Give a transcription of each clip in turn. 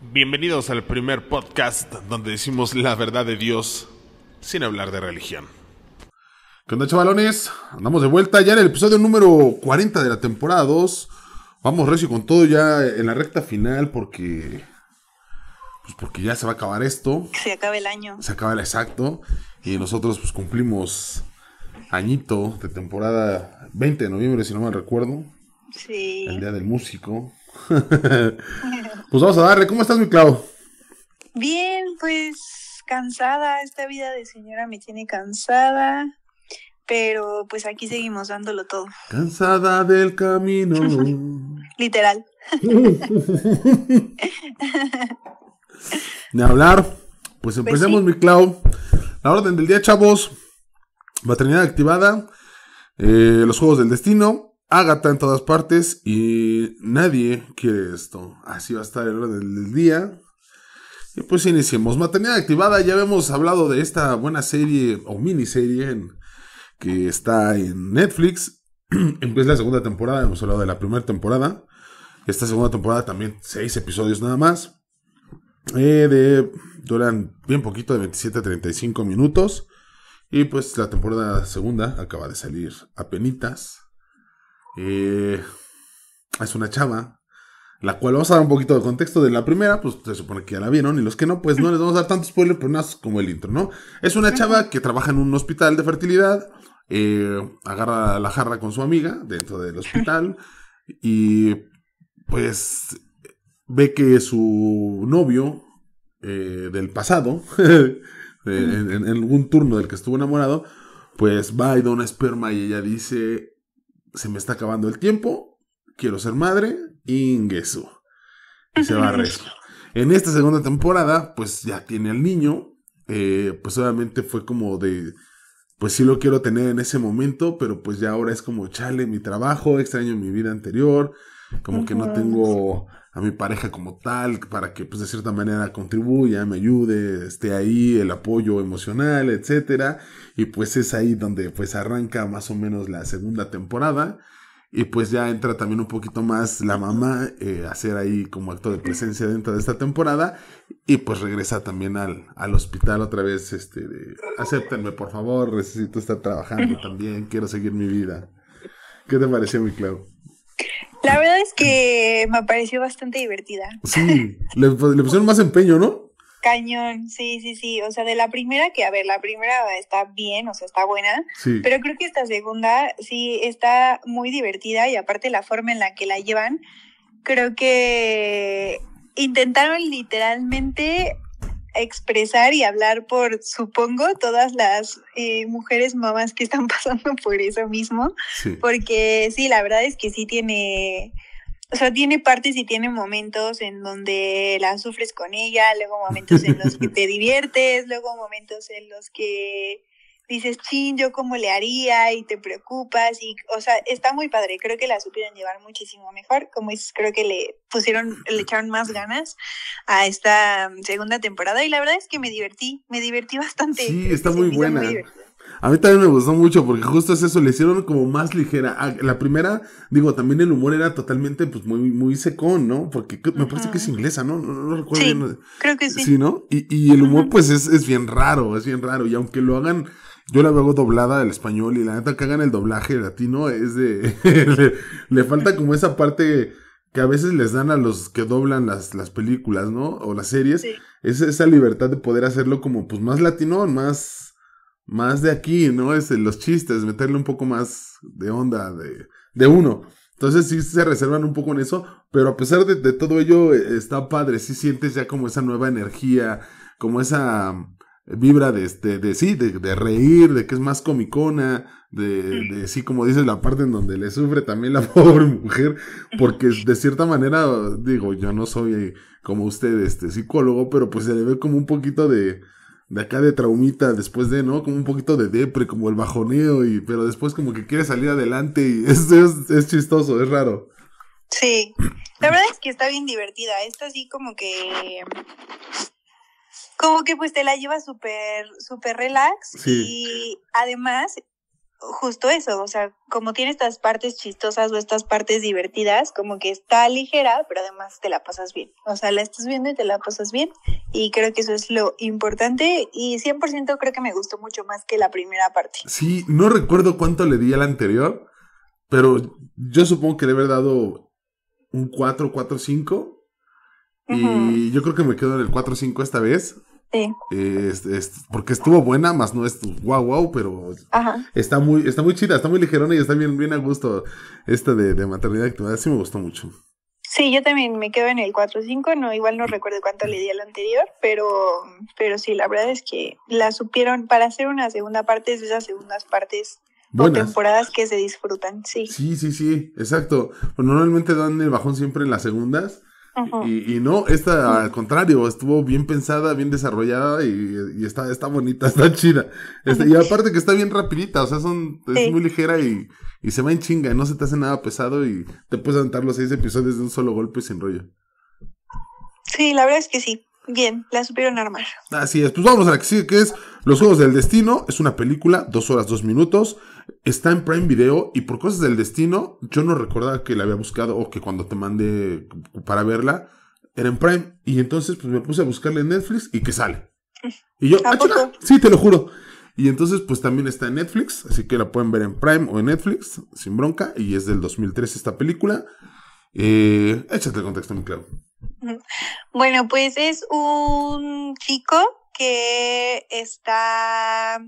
Bienvenidos al primer podcast donde decimos la verdad de Dios sin hablar de religión. ¿Qué onda, chavalones? Andamos de vuelta ya en el episodio número 40 de la temporada 2. Vamos recio con todo ya en la recta final porque... pues porque ya se va a acabar esto. Se acaba el año. Se acaba el exacto. Y nosotros pues cumplimos añito de temporada 20 de noviembre, si no mal recuerdo. Sí. El Día del Músico. Pues vamos a darle. ¿Cómo estás, mi Clau? Bien, pues cansada. Esta vida de señora me tiene cansada. Pero pues aquí seguimos dándolo todo. Cansada del camino. Literal. De hablar. Pues empecemos, pues sí. Mi Clau. La orden del día, chavos. Maternidad Activada. Los Juegos del Destino. Agatha en todas partes. Y Nadie Quiere Esto. Así va a estar el orden del día. Y pues iniciemos. Maternidad Activada. Ya habíamos hablado de esta buena serie o miniserie que está en Netflix. Empieza la segunda temporada. Hemos hablado de la primera temporada. Esta segunda temporada también 6 episodios nada más. Duran bien poquito, de 27 a 35 minutos. Y pues la temporada segunda acaba de salir apenitas. Es una chava, la cual vamos a dar un poquito de contexto de la primera. Pues se supone que ya la vieron, y los que no, pues no les vamos a dar tanto spoiler, pero nada como el intro, ¿no? Es una chava que trabaja en un hospital de fertilidad. Agarra la jarra con su amiga dentro del hospital. Y pues... ve que su novio del pasado, en algún turno del que estuvo enamorado, pues va y da una esperma y ella dice, se me está acabando el tiempo, quiero ser madre, ingueso. Y se va a rezo. En esta segunda temporada, pues ya tiene al niño, pues obviamente fue como de, pues sí lo quiero tener en ese momento, pero pues ya ahora es como, chale, mi trabajo, extraño mi vida anterior, como que no tengo... a mi pareja como tal, para que pues de cierta manera contribuya, me ayude, esté ahí, el apoyo emocional, etcétera. Y pues es ahí donde pues arranca más o menos la segunda temporada. Y pues ya entra también un poquito más la mamá a ser ahí como acto de presencia dentro de esta temporada. Y pues regresa también al hospital otra vez, acéptenme por favor, necesito estar trabajando también, quiero seguir mi vida. ¿Qué te pareció, mi Clau? La verdad es que me pareció bastante divertida. Sí, le pusieron más empeño, ¿no? Cañón, sí. O sea, de la primera, que a ver, la primera está bien, o sea, está buena. Sí. Pero creo que esta segunda sí está muy divertida y aparte la forma en la que la llevan, creo que intentaron literalmente expresar y hablar por, supongo, todas las mujeres mamás que están pasando por eso mismo, sí. Porque sí, la verdad es que sí tiene, o sea, tiene partes y tiene momentos en donde la sufres con ella, luego momentos en los que te diviertes, luego momentos en los que dices, chin, ¿yo cómo le haría? Y te preocupas, y, o sea, está muy padre, creo que la supieron llevar muchísimo mejor, como dices, creo que le echaron más ganas a esta segunda temporada, y la verdad es que me divertí bastante. Sí, está muy buena. Muy a mí también me gustó mucho, porque justo es eso, le hicieron como más ligera. La primera, digo, también el humor era totalmente, pues, muy, muy secón, ¿no? Porque me parece que es inglesa, ¿no? No recuerdo sí, bien. Creo que sí. Sí, ¿no? Y el humor, pues, es bien raro, y aunque lo hagan... yo la veo doblada al español y la neta que hagan el doblaje latino es de... le falta como esa parte que a veces les dan a los que doblan las películas, ¿no? O las series. Sí. Es esa libertad de poder hacerlo como pues más latino, más de aquí, ¿no? Los chistes, meterle un poco más de onda de uno. Entonces sí se reservan un poco en eso, pero a pesar de todo ello está padre. Sí sientes ya como esa nueva energía, como esa... vibra de reír, de que es más comicona, de sí, como dices, la parte en donde le sufre también la pobre mujer, porque de cierta manera, digo, yo no soy como usted, psicólogo, pero pues se le ve como un poquito de acá de traumita después de, ¿no? Como un poquito de depre, como el bajoneo, pero después como que quiere salir adelante y es chistoso, es raro. Sí, la verdad es que está bien divertida, esta sí como que... pues te la lleva súper, súper relax, sí. Y además justo eso, o sea, como tiene estas partes chistosas o estas partes divertidas, como que está ligera, pero además te la pasas bien. O sea, la estás viendo y te la pasas bien, y creo que eso es lo importante, y 100% creo que me gustó mucho más que la primera parte. Sí, no recuerdo cuánto le di a la anterior, pero yo supongo que le habré dado un 4, 5, uh-huh. Y yo creo que me quedo en el 4-5 esta vez. Sí. Porque estuvo buena, más no es wow, pero ajá. Está muy chida, está muy ligerona y está bien a gusto esta de maternidad activada, sí me gustó mucho. Sí, yo también me quedo en el 4-5, no, igual no recuerdo cuánto le di al anterior, pero sí, la verdad es que la supieron, para hacer una segunda parte, es de esas segundas partes buenas. O temporadas que se disfrutan, sí. Sí, exacto, bueno, normalmente dan el bajón siempre en las segundas. Y no, esta al contrario, estuvo bien pensada, bien desarrollada y está bonita, está chida. Y aparte que está bien rapidita, o sea, es muy ligera y se va en chinga, no se te hace nada pesado y te puedes aventar los 6 episodios de un solo golpe sin rollo. Sí, la verdad es que sí, bien, la supieron armar. Así es, pues vamos a la que sigue, que es Los Juegos del Destino, es una película, 2 horas, 2 minutos, está en Prime Video, y por cosas del destino, yo no recordaba que la había buscado, o que cuando te mandé para verla, era en Prime, y entonces pues me puse a buscarla en Netflix, y que sale, y yo, ¡achula! Sí, te lo juro, y entonces pues también está en Netflix, así que la pueden ver en Prime o en Netflix, sin bronca, y es del 2003 esta película, échate el contexto, mi Clau. Bueno, pues es un chico que está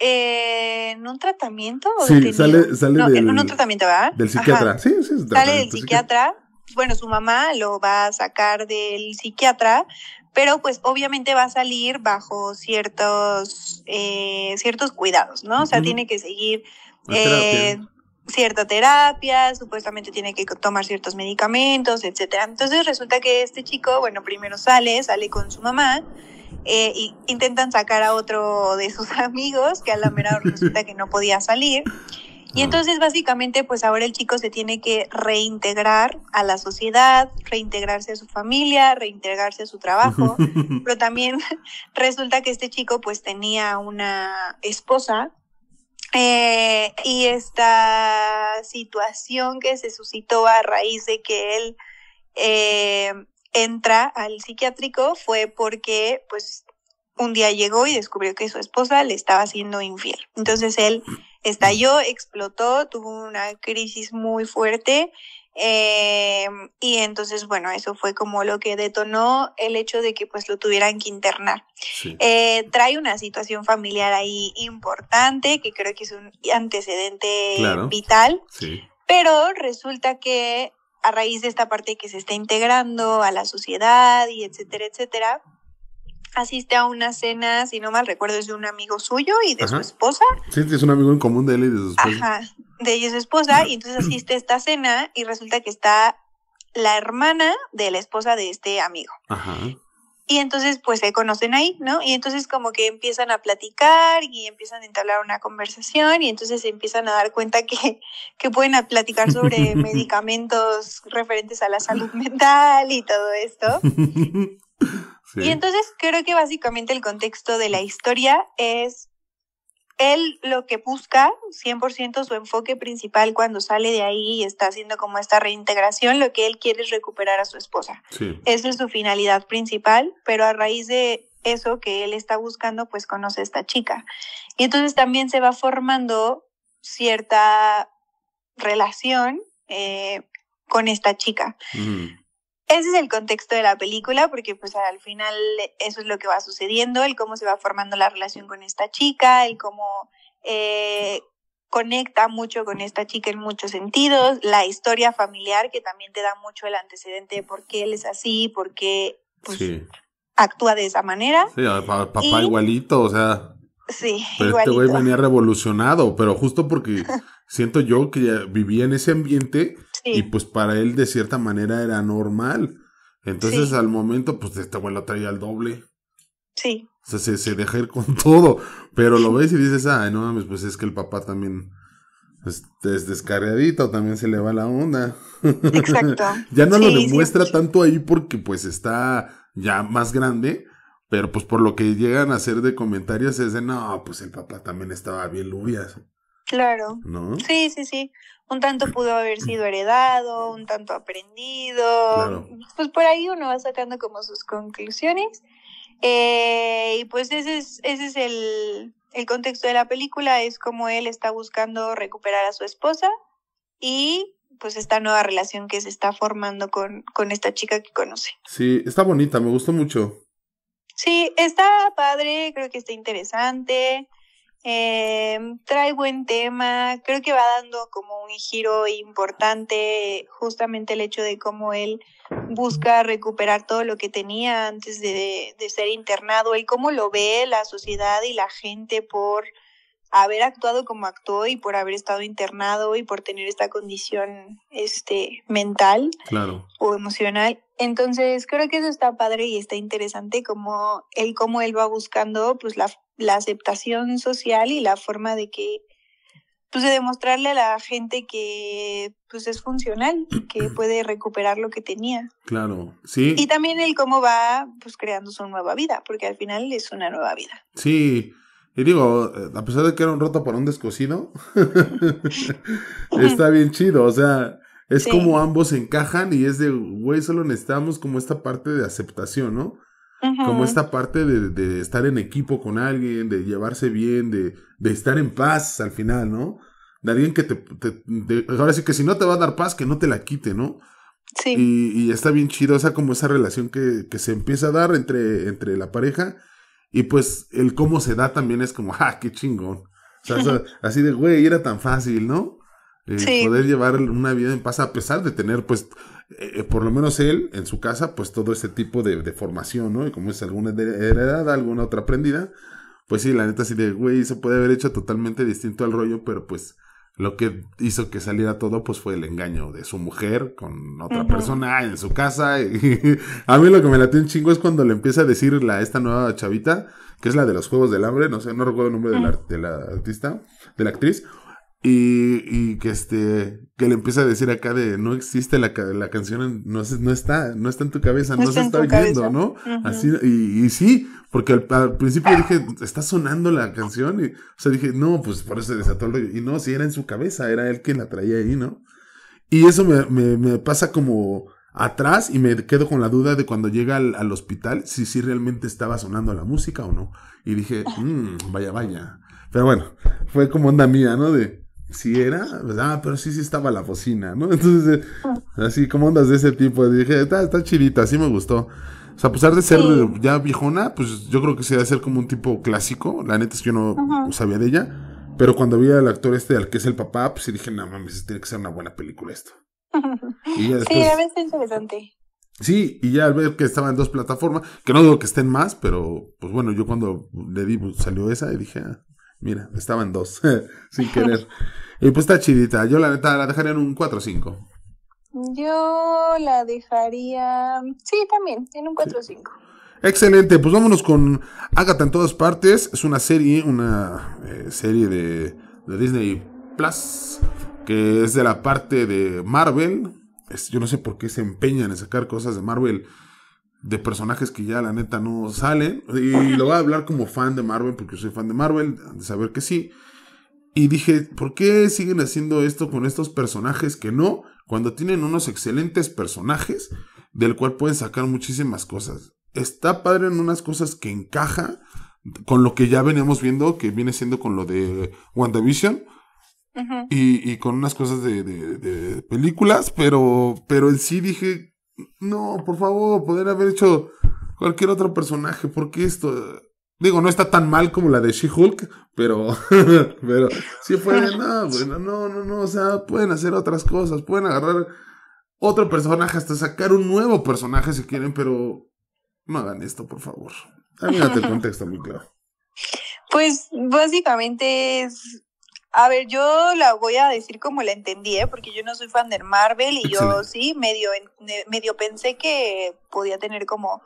en un tratamiento. ¿O sí, sale no, en un tratamiento, ¿verdad? Del psiquiatra. Ajá. Sí, sale del psiquiatra. Bueno, su mamá lo va a sacar del psiquiatra, pero pues obviamente va a salir bajo ciertos cuidados, ¿no? O sea, tiene que seguir cierta terapia, supuestamente tiene que tomar ciertos medicamentos, etcétera. Entonces resulta que este chico, bueno, primero sale con su mamá, y intentan sacar a otro de sus amigos, que a la mera resulta que no podía salir. Y entonces básicamente pues ahora el chico se tiene que reintegrar a la sociedad, reintegrarse a su familia, reintegrarse a su trabajo, pero también resulta que este chico pues tenía una esposa, y esta situación que se suscitó a raíz de que él entra al psiquiátrico fue porque pues un día llegó y descubrió que su esposa le estaba siendo infiel. Entonces él estalló, explotó, tuvo una crisis muy fuerte, y entonces bueno, eso fue como lo que detonó el hecho de que pues lo tuvieran que internar. Sí. Trae una situación familiar ahí importante que creo que es un antecedente vital, sí. Pero resulta que a raíz de esta parte que se está integrando a la sociedad y etcétera, etcétera, asiste a una cena, si no mal recuerdo, es de un amigo suyo y de su esposa. Sí, es un amigo en común de él y de su esposa. Ajá, de ella y su esposa, y entonces asiste a esta cena y resulta que está la hermana de la esposa de este amigo. Ajá. Y entonces pues se conocen ahí, ¿no? Y entonces como que empiezan a platicar y empiezan a entablar una conversación y entonces se empiezan a dar cuenta que pueden platicar sobre medicamentos referentes a la salud mental y todo esto. Sí. Y entonces creo que básicamente el contexto de la historia es él lo que busca, 100% su enfoque principal cuando sale de ahí y está haciendo como esta reintegración, lo que él quiere es recuperar a su esposa. Sí. Esa es su finalidad principal, pero a raíz de eso que él está buscando, pues conoce a esta chica. Y entonces también se va formando cierta relación con esta chica. Mm. Ese es el contexto de la película, porque pues al final eso es lo que va sucediendo, el cómo se va formando la relación con esta chica, el cómo conecta mucho con esta chica en muchos sentidos, la historia familiar que también te da mucho el antecedente de por qué él es así, por qué pues, actúa de esa manera. Sí, papá y, igualito, o sea... Sí, pero igualito. Este güey venía revolucionado, pero justo porque siento yo que ya vivía en ese ambiente... Sí. Y pues para él de cierta manera era normal. Entonces al momento pues este güey lo traía al doble. Sí. O sea, se deja ir con todo. Pero lo ves y dices, ay no mames, pues es que el papá también es descarriadito, también se le va la onda. Exacto. Ya no lo demuestra tanto ahí porque pues está ya más grande. Pero pues por lo que llegan a hacer de comentarios es de, no, pues el papá también estaba bien lubias. Claro. ¿No? Sí, sí, sí. Un tanto pudo haber sido heredado, un tanto aprendido. Claro. Pues por ahí uno va sacando como sus conclusiones. Y pues ese es el contexto de la película, es como él está buscando recuperar a su esposa y pues esta nueva relación que se está formando con esta chica que conoce. Sí, está bonita, me gustó mucho. Sí, está padre, creo que está interesante, trae buen tema, creo que va dando como un giro importante, justamente el hecho de cómo él busca recuperar todo lo que tenía antes de ser internado y cómo lo ve la sociedad y la gente por haber actuado como actuó y por haber estado internado y por tener esta condición mental, claro, o emocional. Entonces creo que eso está padre y está interesante cómo él va buscando pues la aceptación social y la forma de que pues de demostrarle a la gente que pues es funcional, que puede recuperar lo que tenía. Claro, sí. Y también el cómo va pues creando su nueva vida, porque al final es una nueva vida. Sí. Y digo, a pesar de que era un roto para un descosido, está bien chido, o sea, es sí, como ambos encajan y es de, güey, solo necesitamos como esta parte de aceptación, ¿no? Uh-huh. Como esta parte de estar en equipo con alguien, de llevarse bien, de estar en paz al final, ¿no? De alguien que ahora sí que si no te va a dar paz, que no te la quite, ¿no? Sí. Y está bien chido, o sea, como esa relación que se empieza a dar entre la pareja. Y pues el cómo se da también es como, ¡ah, qué chingón! O sea, así de, güey, era tan fácil, ¿no? Sí. Poder llevar una vida en paz a pesar de tener, pues, por lo menos él, en su casa, pues todo ese tipo de formación, ¿no? Y como es alguna heredada, alguna otra aprendida, pues sí, la neta así de, güey, se puede haber hecho totalmente distinto al rollo, pero pues lo que hizo que saliera todo, pues fue el engaño de su mujer con otra, uh-huh, persona en su casa. Y a mí lo que me late un chingo es cuando le empieza a decir esta nueva chavita, que es la de los Juegos del Hambre, no sé, no recuerdo el nombre, uh-huh, de la actriz, y que le empieza a decir acá de, no existe la canción, no está en tu cabeza, no se está oyendo, ¿no? Uh-huh. Así, y sí, porque al principio dije, está sonando la canción, y, o sea, dije, no, pues por eso se desató el rollo, y no, si era en su cabeza, era él quien la traía ahí, ¿no? Y eso me pasa como atrás, y me quedo con la duda de cuando llega al hospital, si realmente estaba sonando la música o no, y dije, vaya, vaya, pero bueno, fue como onda mía, ¿no? De, si era, pues, pero sí estaba la bocina, ¿no? Entonces, así como ondas de ese tipo, dije, está chidita, sí me gustó. O sea, a pesar de ser ya viejona, pues yo creo que se debe ser como un tipo clásico. La neta es que yo no, uh-huh, sabía de ella. Pero cuando vi al actor al que es el papá, pues dije, no mames, tiene que ser una buena película esto. Uh-huh. Y ya después, sí, a veces es interesante. Sí, y ya al ver que estaba en 2 plataformas, que no digo que estén más, pero pues bueno, yo cuando le di, pues, salió esa y dije, mira, estaba en 2, sin querer. Y pues está chidita. Yo la neta la dejaría en un 4-5. Yo la dejaría, sí, también, en un 4 o 5. Excelente, pues vámonos con Agatha en todas partes. Es una serie, serie de Disney+, que es de la parte de Marvel. Yo no sé por qué se empeñan en sacar cosas de Marvel, de personajes que ya la neta no salen. Y lo voy a hablar como fan de Marvel, porque soy fan de Marvel, de saber que sí. Y dije, ¿por qué siguen haciendo esto con estos personajes que no? Cuando tienen unos excelentes personajes, del cual pueden sacar muchísimas cosas. Está padre en unas cosas que encaja con lo que ya veníamos viendo, que viene siendo con lo de WandaVision, uh-huh, y con unas cosas de películas, pero en sí dije, no, por favor, poder haber hecho cualquier otro personaje, porque esto... Digo, no está tan mal como la de She-Hulk, pero sí fue, no, o sea, pueden hacer otras cosas, pueden agarrar otro personaje, hasta sacar un nuevo personaje si quieren, pero no hagan esto, por favor. Háganme el contexto muy claro. Pues, básicamente es... A ver, yo la voy a decir como la entendí, porque yo no soy fan de Marvel y yo sí medio pensé que podía tener como...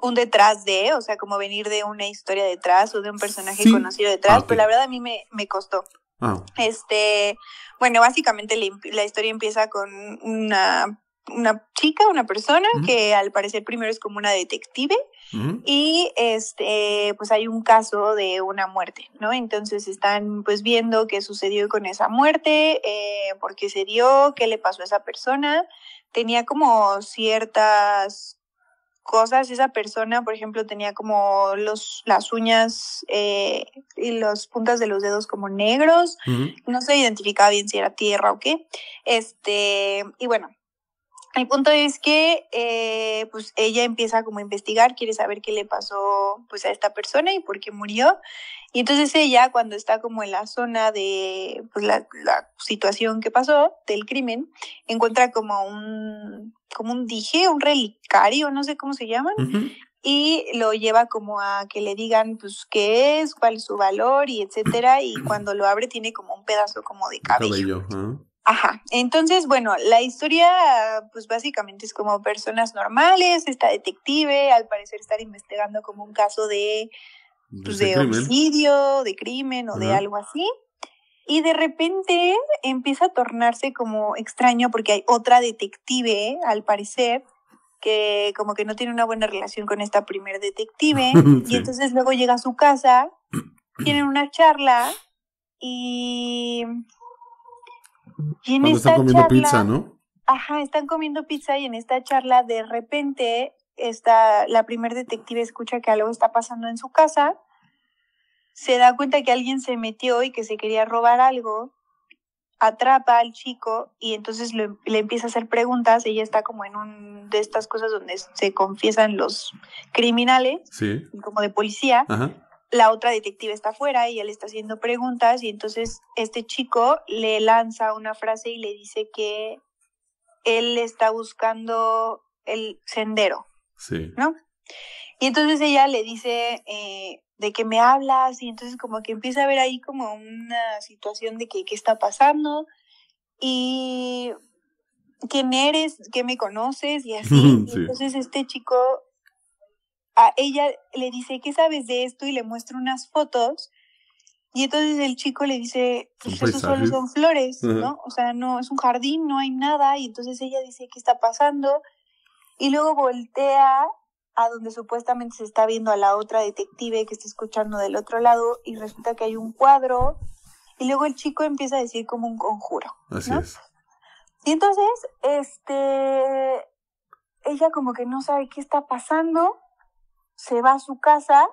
un detrás de, o sea, como venir de una historia detrás o de un personaje conocido detrás, pero la verdad a mí me costó. Bueno, básicamente la historia empieza con una una chica, una persona, uh-huh, que al parecer primero es como una detective, uh-huh, y pues hay un caso de una muerte, ¿no? Entonces están pues viendo qué sucedió con esa muerte, por qué se dio, qué le pasó a esa persona. Tenía como ciertas cosas, esa persona, por ejemplo, tenía como las uñas y las puntas de los dedos como negros, uh-huh, no se identificaba bien si era tierra o qué, y bueno, el punto es que pues ella empieza como a investigar, quiere saber qué le pasó pues a esta persona y por qué murió, y entonces ella, cuando está como en la zona de pues la situación que pasó del crimen, encuentra como un dije, un relicario, no sé cómo se llaman, uh-huh, y lo lleva como a que le digan pues qué es, cuál es su valor y etcétera, y cuando lo abre tiene como un pedazo como de cabello. Ajá, entonces, bueno, la historia pues básicamente es como personas normales, esta detective al parecer estar investigando como un caso de, pues, de homicidio, de crimen o, uh-huh, de algo así. Y de repente empieza a tornarse como extraño porque hay otra detective, al parecer, que como que no tiene una buena relación con esta primer detective. Sí. Y entonces luego llega a su casa, tienen una charla y en esta están comiendo charla, pizza, ¿no? Ajá, están comiendo pizza y en esta charla de repente la primer detective escucha que algo está pasando en su casa. Se da cuenta que alguien se metió y que se quería robar algo, atrapa al chico y entonces le empieza a hacer preguntas. Ella está como en un de estas cosas donde se confiesan los criminales, sí, como de policía. Ajá. La otra detective está afuera y ella le está haciendo preguntas y entonces este chico le lanza una frase y le dice que él está buscando el sendero, sí, ¿no? Y entonces ella le dice... ¿de qué me hablas? Y entonces como que empieza a ver ahí como una situación de qué está pasando y quién eres, qué me conoces y así. Sí. Y entonces este chico, a ella le dice, ¿qué sabes de esto? Y le muestra unas fotos y entonces el chico le dice, pues eso solo son flores, uh-huh, ¿no? O sea, no, es un jardín, no hay nada. Y entonces ella dice, ¿qué está pasando? Y luego voltea a donde supuestamente se está viendo a la otra detective que está escuchando del otro lado y resulta que hay un cuadro y luego el chico empieza a decir como un conjuro, ¿no? Así es. Y entonces, ella como que no sabe qué está pasando, se va a su casa,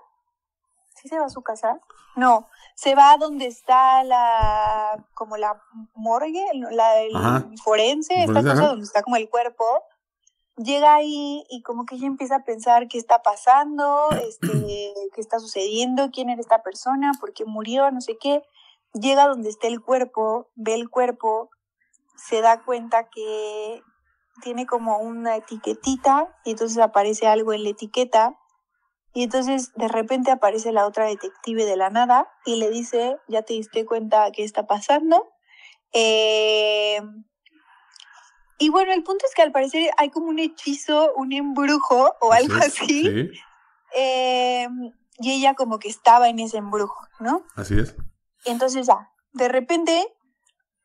¿sí se va a su casa? No, se va a donde está como la morgue, el forense, esta cosa, ajá, donde está como el cuerpo. Llega ahí y como que ella empieza a pensar qué está pasando, qué está sucediendo, quién era esta persona, por qué murió, no sé qué. Llega donde está el cuerpo, ve el cuerpo, se da cuenta que tiene como una etiquetita y entonces aparece algo en la etiqueta y entonces de repente aparece la otra detective de la nada y le dice, ya te diste cuenta qué está pasando, y bueno, el punto es que al parecer hay como un hechizo, un embrujo o algo así. Sí. Y ella como que estaba en ese embrujo, ¿no? Así es. Y entonces de repente,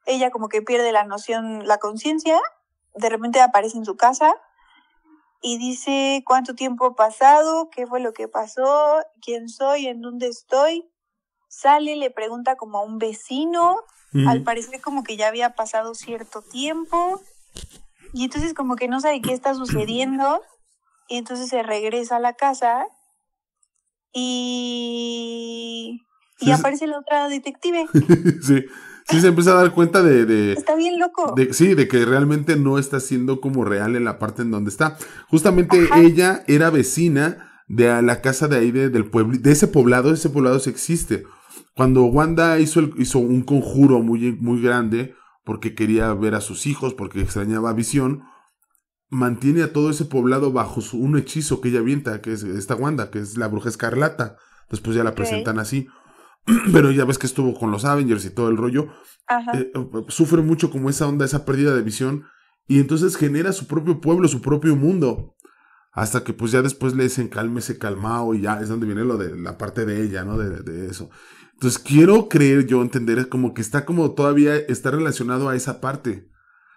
ella como que pierde la noción, la conciencia. De repente aparece en su casa y dice cuánto tiempo ha pasado, qué fue lo que pasó, quién soy, en dónde estoy. Sale, le pregunta como a un vecino. Mm. Al parecer como que ya había pasado cierto tiempo. Y entonces como que no sabe qué está sucediendo y entonces se regresa a la casa y aparece la otra detective. Sí, sí se empieza a dar cuenta de está bien loco. De que realmente no está siendo como real en la parte en donde está. Justamente, ajá, ella era vecina de la casa de ahí del pueblo, de ese poblado sí existe. Cuando Wanda hizo un conjuro muy, muy grande, porque quería ver a sus hijos, porque extrañaba visión, mantiene a todo ese poblado bajo un hechizo que ella avienta, que es esta Wanda, que es la bruja escarlata. Después ya la presentan así. Pero ya ves que estuvo con los Avengers y todo el rollo. Ajá. Sufre mucho como esa onda, esa pérdida de visión. Y entonces genera su propio pueblo, su propio mundo. Hasta que pues ya después le dicen cálmese, calmao, y ya es donde viene lo de la parte de ella, ¿no? De eso. Entonces quiero creer yo, entender, como que está como todavía está relacionado a esa parte,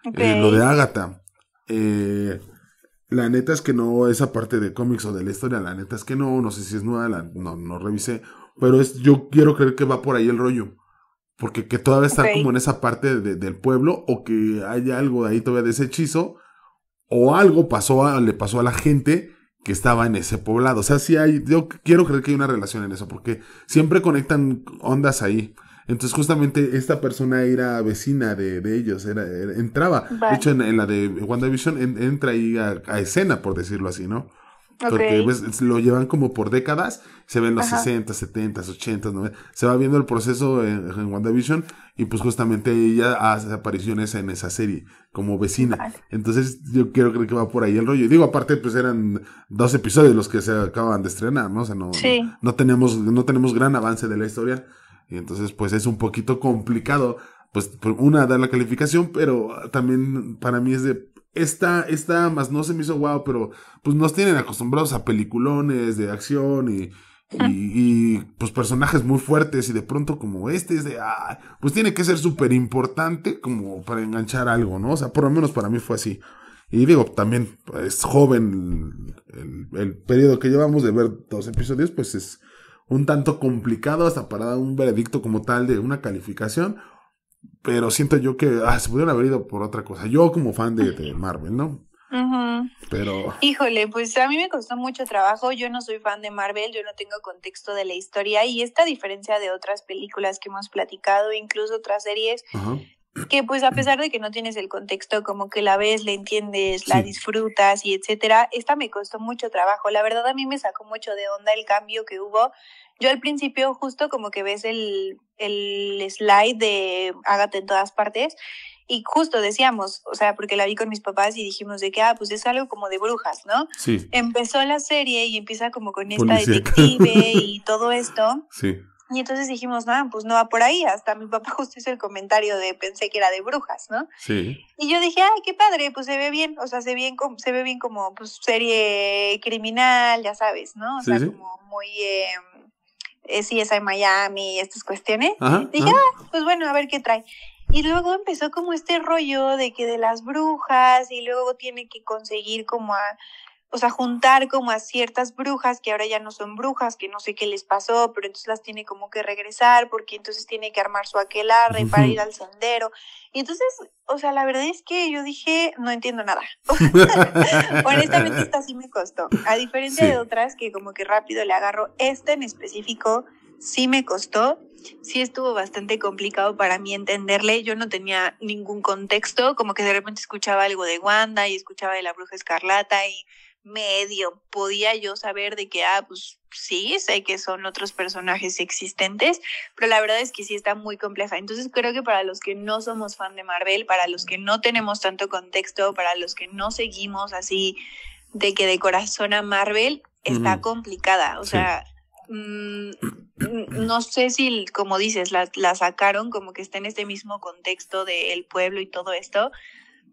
lo de Agatha. La neta es que no, esa parte de cómics o de la historia, la neta es que no sé si es nueva, no revisé, pero yo quiero creer que va por ahí el rollo, porque que todavía está como en esa parte del pueblo, o que haya algo ahí todavía de ese hechizo, o algo le pasó a la gente que estaba en ese poblado. O sea, sí hay, yo quiero creer que hay una relación en eso, porque siempre conectan ondas ahí. Entonces justamente esta persona era vecina de ellos, entraba. Vale. De hecho, en la de WandaVision entra ahí a escena, por decirlo así, ¿no? Okay. Porque pues, lo llevan como por décadas, se ven los 60, 70, 80, 90, se va viendo el proceso en WandaVision, y pues justamente ella hace apariciones en esa serie como vecina. Vale. Entonces yo quiero creer que va por ahí el rollo. Digo, aparte pues eran 2 episodios los que se acaban de estrenar, ¿no? O sea, no tenemos gran avance de la historia. Y entonces, pues, es un poquito complicado, pues, una, dar la calificación, pero también para mí es de esta más no se me hizo guau, pero, pues, nos tienen acostumbrados a peliculones de acción y pues, personajes muy fuertes, y de pronto como es de, pues, tiene que ser súper importante como para enganchar algo, ¿no? O sea, por lo menos para mí fue así. Y digo, también es pues, joven el periodo que llevamos de ver 2 episodios, pues, es un tanto complicado hasta para dar un veredicto como tal de una calificación, pero siento yo que se pudieron haber ido por otra cosa, yo como fan de Marvel, ¿no? Uh-huh. Pero híjole, pues a mí me costó mucho trabajo, yo no soy fan de Marvel, yo no tengo contexto de la historia, y esta diferencia de otras películas que hemos platicado, incluso otras series, uh-huh, que pues a pesar de que no tienes el contexto, como que la ves, la entiendes, la disfrutas y etcétera, esta me costó mucho trabajo, la verdad a mí me sacó mucho de onda el cambio que hubo. Yo al principio justo como que ves el slide de Agatha en todas partes, y justo decíamos, o sea, porque la vi con mis papás y dijimos de que, pues es algo como de brujas, ¿no? Sí. Empezó la serie y empieza como con esta detective y todo esto. Sí. Y entonces dijimos, pues no va por ahí. Hasta mi papá justo hizo el comentario de pensé que era de brujas, ¿no? Sí. Y yo dije, ay, qué padre, pues se ve bien, o sea, se ve bien como pues serie criminal, ya sabes, ¿no? O sea, como muy sí, es en Miami y estas cuestiones. Ajá, dije, pues bueno, a ver qué trae. Y luego empezó como este rollo de que de las brujas, y luego tiene que conseguir como juntar como a ciertas brujas que ahora ya no son brujas, que no sé qué les pasó, pero entonces las tiene como que regresar, porque entonces tiene que armar su aquelarre para ir al sendero. Y entonces, o sea, la verdad es que yo dije, no entiendo nada. Honestamente, esta sí me costó. A diferencia de otras que como que rápido le agarro, esta en específico sí me costó. Sí estuvo bastante complicado para mí entenderle, yo no tenía ningún contexto, como que de repente escuchaba algo de Wanda y escuchaba de la Bruja Escarlata y medio podía yo saber de que, pues sí, sé que son otros personajes existentes, pero la verdad es que sí está muy compleja. Entonces creo que para los que no somos fan de Marvel, para los que no tenemos tanto contexto, para los que no seguimos así de que de corazón a Marvel, está complicada, o sea, no sé si, como dices, la sacaron como que está en este mismo contexto del pueblo y todo esto,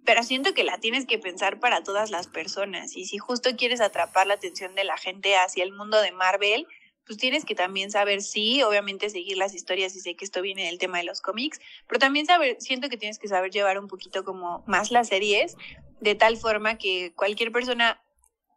pero siento que la tienes que pensar para todas las personas, y si justo quieres atrapar la atención de la gente hacia el mundo de Marvel, pues tienes que también saber, obviamente seguir las historias, y sé que esto viene del tema de los cómics, pero también siento que tienes que saber llevar un poquito como más las series, de tal forma que cualquier persona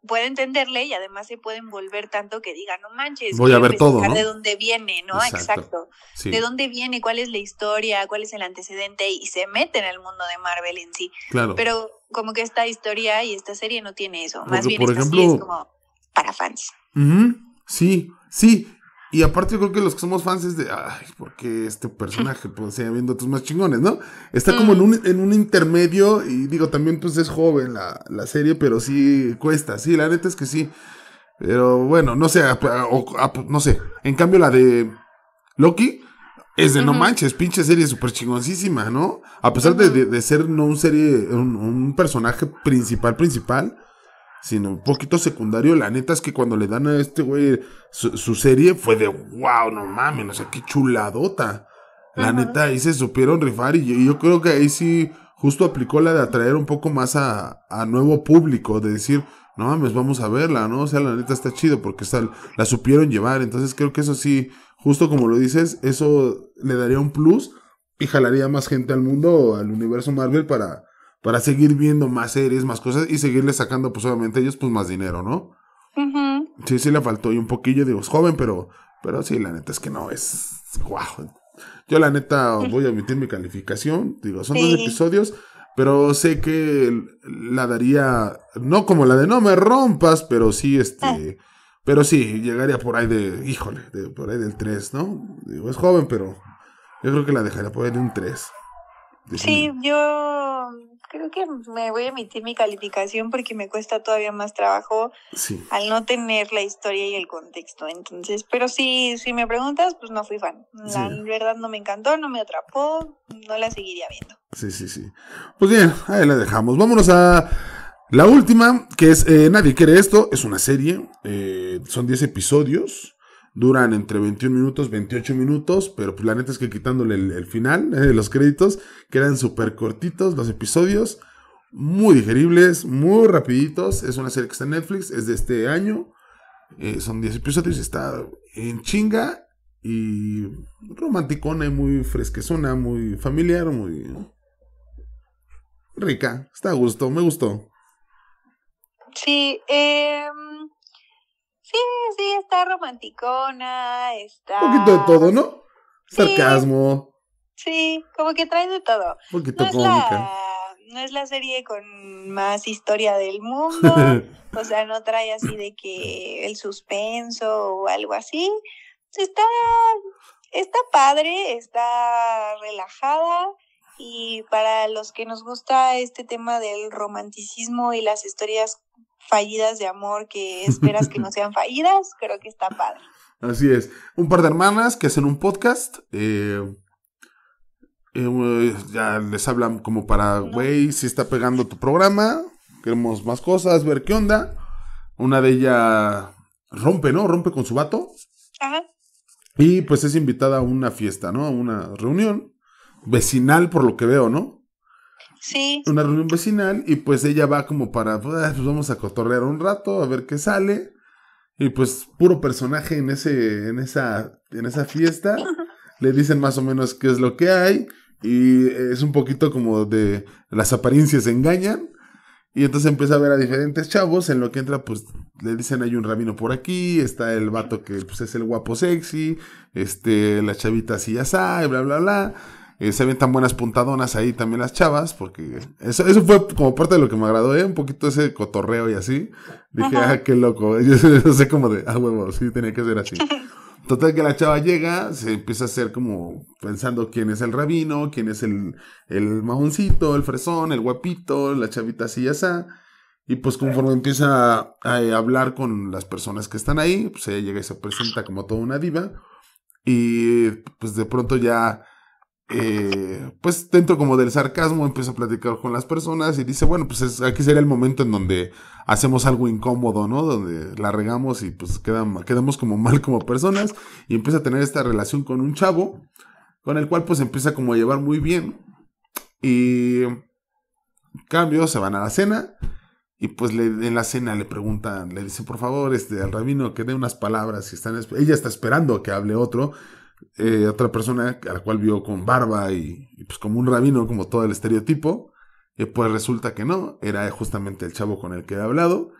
puede entenderle, y además se puede envolver tanto que diga, no manches, voy a ver todo, ¿no? De dónde viene, ¿no? Exacto. Sí. De dónde viene, cuál es la historia, cuál es el antecedente, y se mete en el mundo de Marvel en sí. Claro. Pero como que esta historia y esta serie no tiene eso. Porque, más bien, por ejemplo, sí es como para fans. Uh-huh. Sí. Y aparte yo creo que los que somos fans es de, porque este personaje, pues, sigue viendo otros más chingones, ¿no? Está como en un intermedio, y digo, también, pues, es joven la serie, pero sí cuesta, sí, la neta es que sí. Pero bueno, no sé, no sé. En cambio, la de Loki es de no manches, pinche serie súper chingoncísima, ¿no? A pesar de ser no un serie, un personaje principal, sino un poquito secundario, la neta es que cuando le dan a este güey su serie fue de wow, no mames, o sea, qué chuladota. La neta, ahí se supieron rifar, y yo creo que ahí sí justo aplicó la de atraer un poco más a nuevo público, de decir, no mames, vamos a verla, ¿no? O sea, la neta está chido, porque la supieron llevar. Entonces creo que eso sí, justo como lo dices, eso le daría un plus y jalaría más gente al mundo, al universo Marvel, para para seguir viendo más series, más cosas y seguirle sacando, pues obviamente ellos, pues más dinero, ¿no? Uh-huh. Sí, sí le faltó y un poquillo, digo, es joven, pero sí, la neta es que no, es guau. Yo la neta voy a omitir mi calificación, digo, son 2 episodios, pero sé que la daría, no como la de No Me Rompas, pero sí, pero sí, llegaría por ahí de, híjole, por ahí del 3, ¿no? Digo, es joven, pero yo creo que la dejaría por ahí de un 3. Sí, yo creo que me voy a emitir mi calificación porque me cuesta todavía más trabajo al no tener la historia y el contexto. Entonces, pero sí, si me preguntas, pues no fui fan. La verdad no me encantó, no me atrapó, no la seguiría viendo. Sí, sí, sí. Pues bien, ahí la dejamos. Vámonos a la última, que es Nadie Quiere Esto. Es una serie, son 10 episodios. Duran entre 21 minutos, 28 minutos, pero pues la neta es que quitándole el final, los créditos, quedan súper cortitos los episodios, muy digeribles, muy rapiditos. Es una serie que está en Netflix, es de este año, son 10 episodios, está en chinga y romanticona y muy fresquezona, muy familiar, muy rica, está a gusto, me gustó. Sí, Sí, está romanticona, está... Un poquito de todo, ¿no? Sarcasmo. Sí, como que trae de todo. Un poquito cómica. No es la serie con más historia del mundo, o sea, no trae así de que el suspenso o algo así. Está padre, está relajada. Y para los que nos gusta este tema del romanticismo y las historias fallidas de amor que esperas que no sean fallidas, creo que está padre. Así es. Un par de hermanas que hacen un podcast, ya les hablan como para, güey, si está pegando tu programa, queremos más cosas, ver qué onda. Una de ellas rompe, ¿no? Rompe con su vato. Ajá. Y pues es invitada a una fiesta, ¿no? A una reunión vecinal, por lo que veo, ¿no? Sí. Una reunión vecinal, y pues ella va como para, pues vamos a cotorrear un rato, a ver qué sale. Y pues puro personaje en esa fiesta. Le dicen más o menos qué es lo que hay. Y es un poquito como de las apariencias engañan. Y entonces empieza a ver a diferentes chavos. En lo que entra, pues le dicen hay un rabino por aquí. Está el vato que pues es el guapo sexy. La chavita así ya sabe, bla, bla, bla. Se ven tan buenas puntadonas ahí también las chavas, porque eso fue como parte de lo que me agradó, un poquito ese cotorreo y así. Dije, ajá, qué loco. Yo sé como de, huevo, sí, tenía que ser así. Total que la chava llega, se empieza a hacer como pensando quién es el rabino, quién es el mamoncito, el fresón, el guapito, la chavita así y asá. Y pues conforme empieza a hablar con las personas que están ahí, pues ella llega y se presenta como toda una diva. Y pues de pronto ya... pues dentro como del sarcasmo empieza a platicar con las personas y dice, bueno, pues aquí sería el momento en donde hacemos algo incómodo, ¿no? Donde la regamos y pues quedamos como mal como personas, y empieza a tener esta relación con un chavo con el cual pues empieza como a llevar muy bien, y cambio, se van a la cena y pues en la cena le preguntan, le dicen por favor al rabino que dé unas palabras, y ella está esperando que hable otra persona a la cual vio con barba y pues como un rabino, como todo el estereotipo, y pues resulta que no, era justamente el chavo con el que había hablado,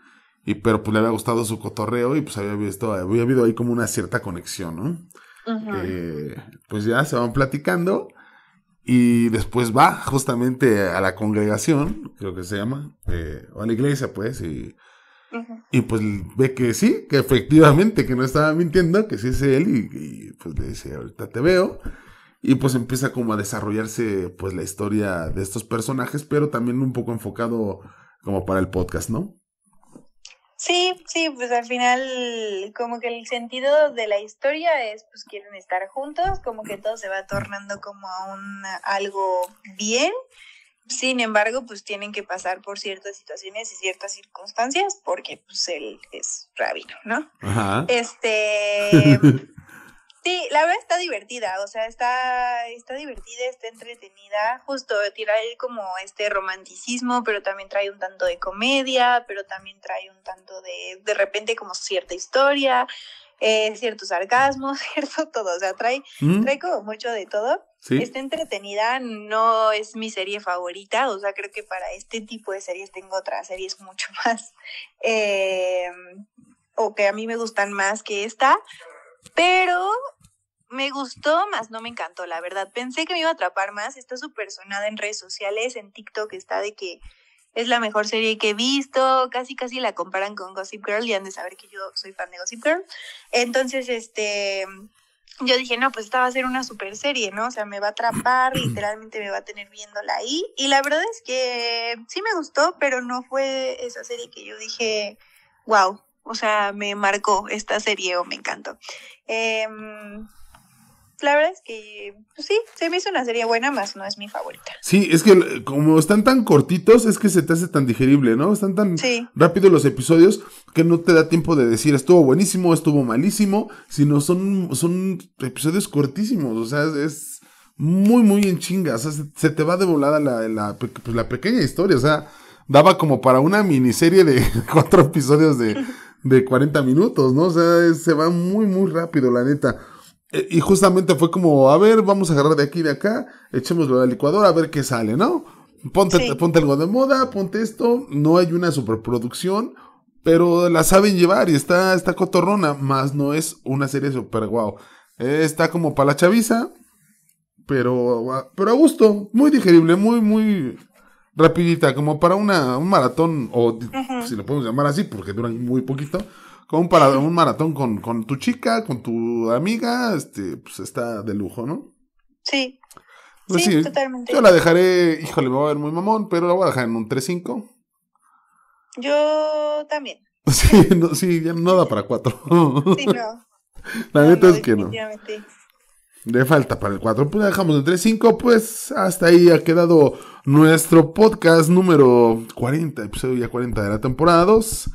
pero pues le había gustado su cotorreo y pues había habido ahí como una cierta conexión, ¿no? Uh-huh. Pues ya se van platicando y después va justamente a la congregación, creo que se llama, o a la iglesia pues, y pues ve que sí, que efectivamente, que no estaba mintiendo, que sí es él, y pues le dice, ahorita te veo, y pues empieza como a desarrollarse pues la historia de estos personajes, pero también un poco enfocado como para el podcast, ¿no? Sí, pues al final como que el sentido de la historia es pues quieren estar juntos, como que todo se va tornando como a algo bien. Sin embargo, pues tienen que pasar por ciertas situaciones y ciertas circunstancias porque, pues, él es rabino, ¿no? Ajá. Sí, la verdad está divertida, o sea, está divertida, está entretenida, justo tira como romanticismo, pero también trae un tanto de comedia, pero también trae un tanto de repente como cierta historia, cierto sarcasmo, cierto todo, o sea, trae como mucho de todo. ¿Sí? Está entretenida, no es mi serie favorita, o sea, creo que para este tipo de series tengo otras series mucho más, o que a mí me gustan más que esta, pero me gustó más, no me encantó, la verdad. Pensé que me iba a atrapar más, está súper sonada en redes sociales, en TikTok está de que es la mejor serie que he visto, casi la comparan con Gossip Girl, y han de saber que yo soy fan de Gossip Girl. Entonces, yo dije, no, pues esta va a ser una super serie, ¿no? O sea, me va a atrapar, literalmente me va a tener viéndola ahí. Y la verdad es que sí me gustó, pero no fue esa serie que yo dije, wow, o sea, me marcó esta serie o me encantó. La verdad es que pues sí, se me hizo una serie buena, más no es mi favorita. Sí, es que como están tan cortitos, es que se te hace tan digerible, ¿no? Están tan rápido los episodios que no te da tiempo de decir estuvo buenísimo, estuvo malísimo, sino son episodios cortísimos, o sea, es muy, muy en chinga, o sea, se te va de volada la pequeña historia, o sea, daba como para una miniserie de 4 episodios de 40 minutos, ¿no? O sea, se va muy, muy rápido, la neta. Y justamente fue como, a ver, vamos a agarrar de aquí y de acá, echémoslo a la licuadora a ver qué sale, ¿no? Ponte algo de moda, ponte esto, no hay una superproducción, pero la saben llevar y está cotorrona, más no es una serie super guau. Está como para la chaviza, pero a gusto, muy digerible, muy, muy rapidita, como para un maratón, o si lo podemos llamar así, porque duran muy poquito. Como para un maratón con tu chica, con tu amiga, pues está de lujo, ¿no? Sí. Pues sí, totalmente. Yo la dejaré, híjole, me va a ver muy mamón, pero la voy a dejar en un 3.5. Yo también. Sí, ya no da para 4. Sí, no. La neta es que no. Le falta para el 4. Pues la dejamos en 3.5, pues hasta ahí ha quedado nuestro podcast número 40, episodio ya 40 de la temporada 2.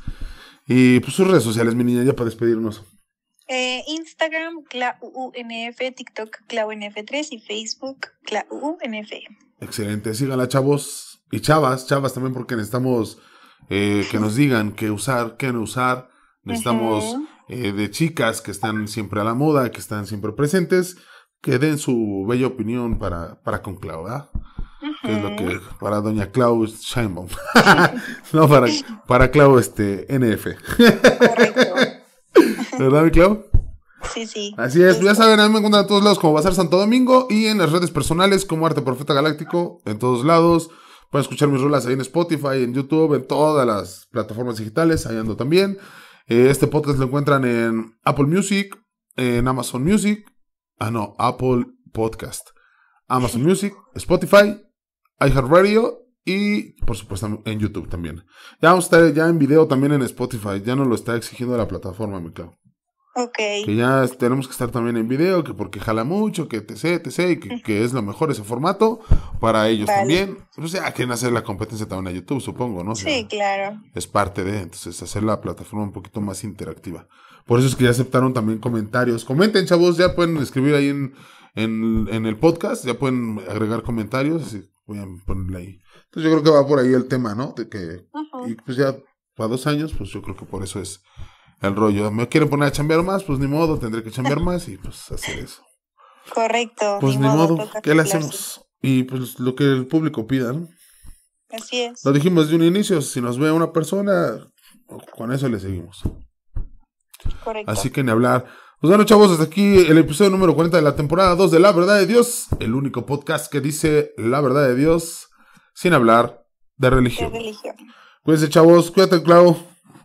Y pues sus redes sociales, mi niña, ya para despedirnos. Instagram, ClauUNF, TikTok, ClauUNF3 y Facebook, ClauUNF. Excelente, síganla, chavos y chavas también, porque necesitamos que nos digan qué no usar. Necesitamos de chicas que están siempre a la moda, que están siempre presentes, que den su bella opinión para con Clau, ¿verdad? Que es lo que para doña Clau Scheinbaum. No, para Clau NF. Correcto. ¿Verdad, mi Clau? Sí. Así es, ya saben, a mí me encuentran en todos lados como Bazar Santo Domingo y en las redes personales como Arte Profeta Galáctico, en todos lados. Pueden escuchar mis rolas ahí en Spotify, en YouTube, en todas las plataformas digitales, ahí ando también. Este podcast lo encuentran en Apple Music, en Amazon Music, Apple Podcasts, Amazon Music, Spotify, iHeartRadio y, por supuesto, en YouTube también. Ya vamos a estar ya en video también en Spotify. Ya nos lo está exigiendo la plataforma, mi Clau. Ok. Que ya tenemos que estar también en video, que porque jala mucho, que etc, y que es lo mejor ese formato para ellos también. O sea, quieren hacer la competencia también a YouTube, supongo, ¿no? O sea, sí, claro. Es parte de, entonces, hacer la plataforma un poquito más interactiva. Por eso es que ya aceptaron también comentarios. Comenten, chavos, ya pueden escribir ahí en el podcast, ya pueden agregar comentarios, así voy a ponerle ahí. Entonces yo creo que va por ahí el tema, ¿no? De que, y pues ya para 2 años, pues yo creo que por eso es el rollo. ¿Me quieren poner a chambear más? Pues ni modo, tendré que chambear más y pues hacer eso. Correcto. Pues ni modo, ¿qué le hacemos? Y pues lo que el público pida, ¿no? Así es. Lo dijimos de un inicio, si nos ve una persona, con eso le seguimos. Correcto. Así que ni hablar. Pues bueno, chavos, hasta aquí el episodio número 40 de la temporada 2 de La Verdad de Dios, el único podcast que dice La Verdad de Dios sin hablar de religión. Cuídense, chavos, cuídate, Clau.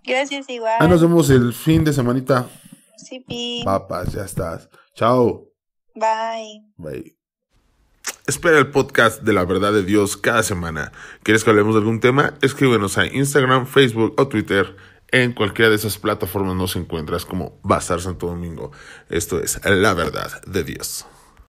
Gracias, igual. Ahí nos vemos el fin de semanita. Sí, pi. Papas, ya estás. Chao. Bye. Espera el podcast de La Verdad de Dios cada semana. ¿Quieres que hablemos de algún tema? Escríbenos a Instagram, Facebook o Twitter. En cualquiera de esas plataformas nos encuentras como Bazar Santo Domingo. Esto es La Verdad de Dios.